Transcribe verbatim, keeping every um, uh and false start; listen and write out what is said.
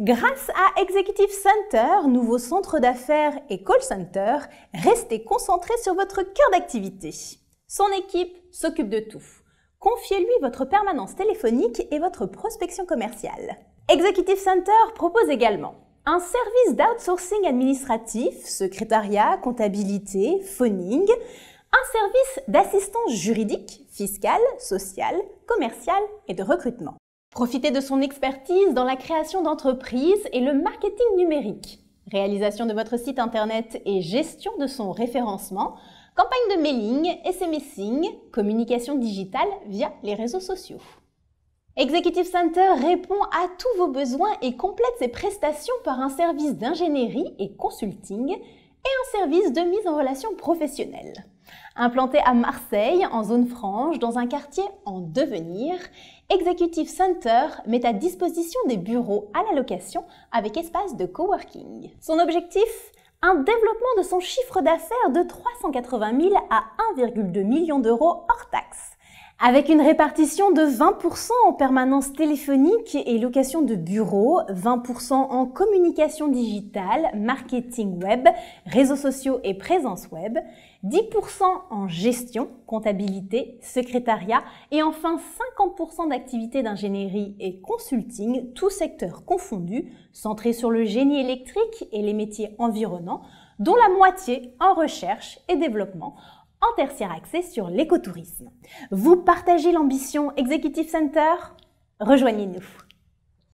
Grâce à Executive Center, nouveau centre d'affaires et call center, restez concentré sur votre cœur d'activité. Son équipe s'occupe de tout. Confiez-lui votre permanence téléphonique et votre prospection commerciale. Executive Center propose également un service d'outsourcing administratif, secrétariat, comptabilité, phoning, un service d'assistance juridique, fiscale, sociale, commerciale et de recrutement. Profitez de son expertise dans la création d'entreprises et le marketing numérique, réalisation de votre site internet et gestion de son référencement, campagne de mailing, S M S ing, communication digitale via les réseaux sociaux. Executive Center répond à tous vos besoins et complète ses prestations par un service d'ingénierie et consulting et un service de mise en relation professionnelle. Implanté à Marseille, en zone franche, dans un quartier en devenir, Executive Center met à disposition des bureaux à la location avec espace de coworking. Son objectif ? Un développement de son chiffre d'affaires de trois cent quatre-vingt mille à un virgule deux million d'euros hors taxes, avec une répartition de vingt pour cent en permanence téléphonique et location de bureaux, vingt pour cent en communication digitale, marketing web, réseaux sociaux et présence web, dix pour cent en gestion, comptabilité, secrétariat et enfin cinquante pour cent d'activités d'ingénierie et consulting, tous secteurs confondus, centrés sur le génie électrique et les métiers environnants, dont la moitié en recherche et développement, en tertiaire axé sur l'écotourisme. Vous partagez l'ambition Executive Center ? Rejoignez-nous.